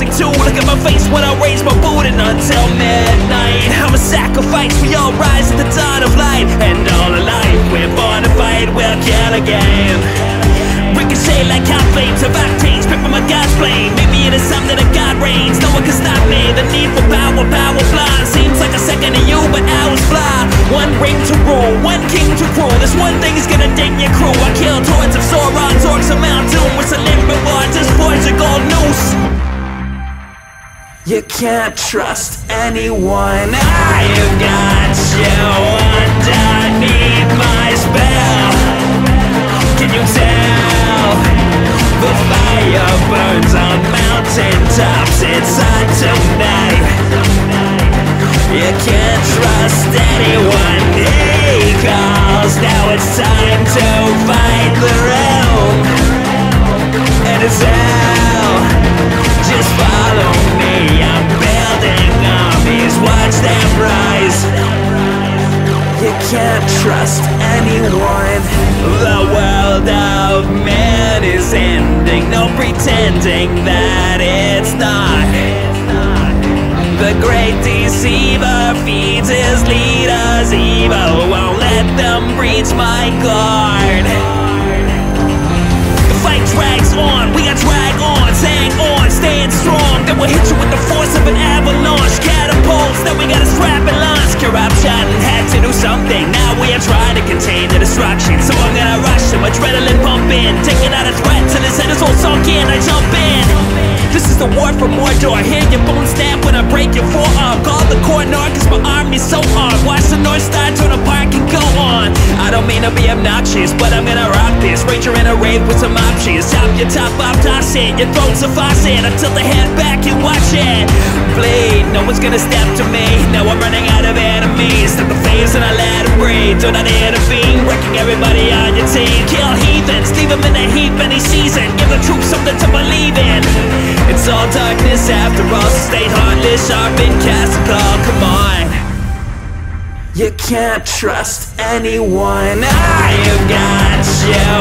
blessing too. Look at my face when I raise my boot, and until midnight I'm a sacrifice. We all rise at the dawn of light, and all alive we're born to fight. We'll kill again. Ricochet like hot flames of octane, spit from a god's flame. Maybe it is time that a god reigns. No one can stop me. The need for power, power fly. Seems like a second to you, but hours fly. One ring to rule, one king to rule. This one thing is gonna ding your crew. I kill hordes of Sauron, orcs of Mount Doom. It's a limb reward, just forge a gold noose. You can't trust anyone. I've got you underneath my spell. Can you tell? The fire burns on mountain tops. It's on tonight. You can't trust anyone. He calls. Now it's time to fight the realm. And it's hell. Just follow me. I'm building armies. Watch them rise. You can't trust anyone. The world of man is ending. No pretending that it's not. The great deceiver feeds his leaders evil. Won't let them breach my guard. The fight drags on. We gotta drag on. Hang on. Stand strong. Then we'll hit you with the force of an avalanche. Catapults. Then we gotta strap and launch. Corrupt shot and had to do something. Now we are trying to contain the destruction. So I'm gonna rush him. Adrenaline pumping. Taking out a threat till his head is all sunk in. I jump in. This is the war for Mordor. Hear your bone stamp when I break your forearm. Call the corner cause my army's so hard. Watch the North Star turn apart and go on. I don't mean to be obnoxious, but I'm gonna rock this. Ranger in a rave with some options. Top your top off, toss it. Your throat's a faucet until they head back and watch it bleed. No one's gonna step to me. Now I'm running out of enemies. Stop the flames and I let them breathe. Do not intervene. Wrecking everybody on your team. Kill heathens, leave them in a heap any season. Give the troops something to believe in. It's all darkness after all, so stay heartless, sharp and cast a call, come on. You can't trust anyone. I've got you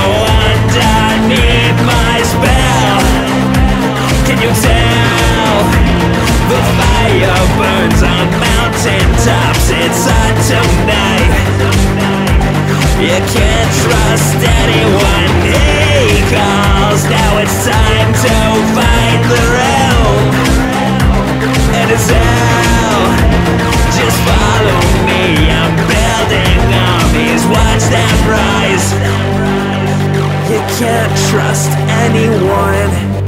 underneath my spell. Can you tell? The fire burns on mountain tops. It's hot tonight. You can't trust anyone. He calls. Now it's time to fight the realm. And it's hell. Just follow me. I'm building armies. Watch them rise. You can't trust anyone.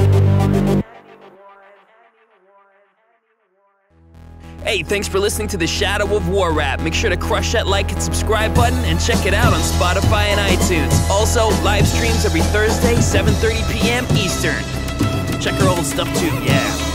Hey, thanks for listening to the Shadow of War rap. Make sure to crush that like and subscribe button and check it out on Spotify and iTunes. Also, live streams every Thursday, 7:30 p.m. Eastern. Check our old stuff too, yeah.